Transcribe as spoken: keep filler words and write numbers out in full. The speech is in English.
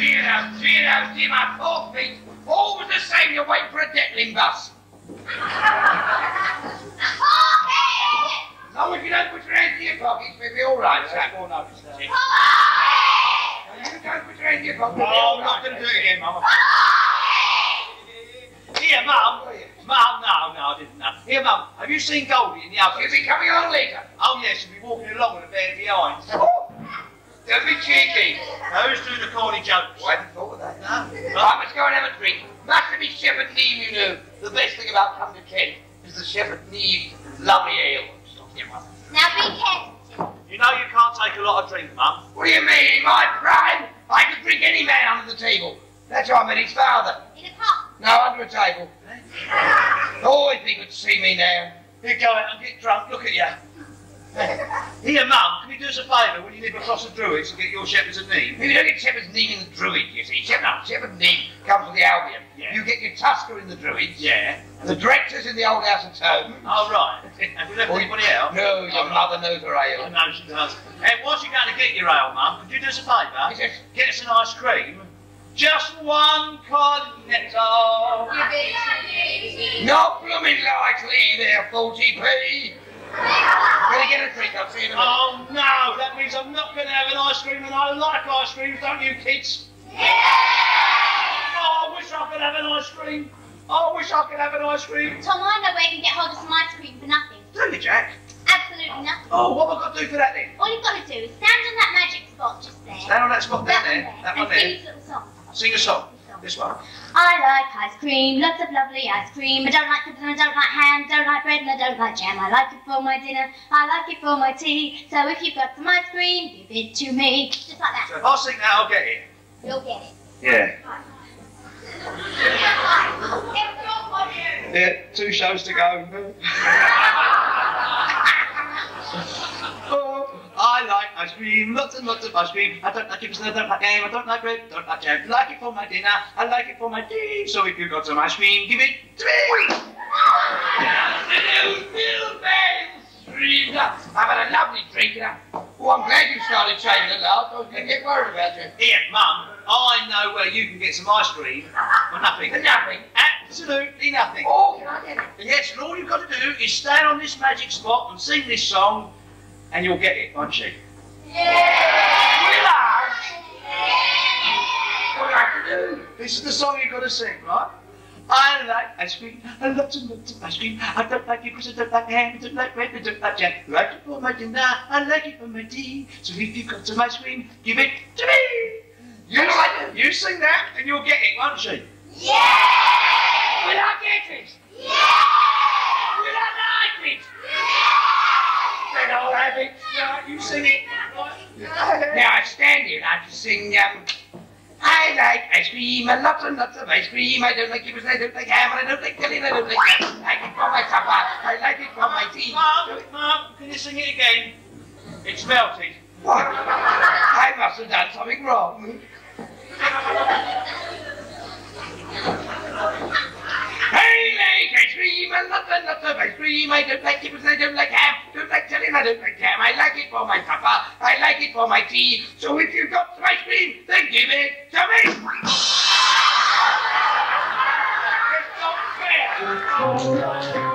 Zero, zero, zero, four feet, all the same, you're waiting for a Detling bus. No, if you don't put your hands in your pockets, we'll be all right, Sam. No, no, it's not. If you don't put your hands in your pockets, we'll be all right. No, I'm not going to do it again, Mum. Here, Mum. Mum, no, no, I didn't know. Here, Mum, have you seen Goldie in the oven? She'll be coming on later. Oh, yeah, she'll be walking along with a bear behind. Don't be cheeky. Those do the corny jokes. Oh, I haven't thought of that. No. Right, let's go and have a drink. Must be Shepherd Neame, you know. The best thing about come to Kent is the Shepherd Neame lovely ale. Now be careful. You know you can't take a lot of drink, Mum. What do you mean? My prime? I could drink any man under the table. That's how I met his father. In a cup? No, under a table. Oh, if he could see me now. He'd go out and get drunk. Look at you. Here, Mum, can you do us a favour when you live across the Druids and get your Shepherd's Neame? You don't get Shepherd's Neame in the Druid, you see. Shepherd, Shepherd Neame comes with the Albion. Yeah. You get your Tusker in the Druids. Yeah. And the Directors in the Old House of Tomes. Oh, right. Have we left anybody out? No, your oh, mother knows her ale. I know she does. Hey, whilst you're going to get your ale, Mum, could you do us a favour? Yes. Get us an ice cream. Just one Cornetto. Not blooming likely, they're forty p. Can I get a drink? I'll see you in a minute. Oh no, that means I'm not going to have an ice cream, and I like ice creams, don't you, kids? Yeah! Oh, I wish I could have an ice cream. Oh, I wish I could have an ice cream. Tom, I know where you can get hold of some ice cream for nothing. Do you, Jack? Absolutely nothing. Oh, what have I got to do for that then? All you've got to do is stand on that magic spot just there. Stand on that spot down there. there. That and one sing there. Sing a little song. Sing a song. This one. I like ice cream, lots of lovely ice cream. I don't like it, and I don't like ham, don't like bread, and I don't like jam. I like it for my dinner, I like it for my tea. So if you've got some ice cream, give it to me. Just like that. So if I sing that, I'll get it. You'll get it. Yeah. Right. Yeah, two shows to go. Oh, I like ice cream, lots and lots of ice cream. I don't like chips, I don't like ham, I don't like bread, don't like jam. I like it for my dinner, I like it for my tea. So if you've got some ice cream, give it to me. Afternoon, Bill Stream. I've had a lovely drink. Oh, I'm glad you started changing at last. I was going to get worried about you. Here, Mum, I know where you can get some ice cream for nothing. For nothing? Absolutely nothing. Oh, can I get it? Yes, and all you've got to do is stand on this magic spot and sing this song. And you'll get it, won't you? Yeah! Will I? Yeah! What do I have to do? This is the song you've got to sing, right? I like ice cream, I love some lots of ice cream. I don't like it because I don't like ham, I don't like bread, I don't like jam. I like it for my dinner, I like it for my tea. So if you've got some ice cream, give it to me! You, like, you sing that and you'll get it, won't you? Yeah! Will I get it? Yeah! Will I like it? Then I'll have it. Right, you sing it. Right. Now I stand here and I just sing, um, I like ice cream, and lots and lots of ice cream. I don't like it because I don't like ham, and I don't like jelly, and I don't like ham. I like it for my supper, I like it for Mom, my tea. Mum, Mum, can you sing it again? It's melted. What? I must have done something wrong. I love and lots of ice cream. I don't like it because I don't like ham. Don't like jelly, I don't like ham. I like it for my supper. I like it for my tea. So if you've got some ice cream, then give it to me. It's not fair.